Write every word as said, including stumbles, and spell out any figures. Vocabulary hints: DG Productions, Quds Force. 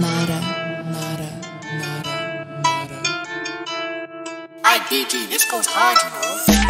Mara, Mara, Mara, Mara. I D G, this goes hard, you know.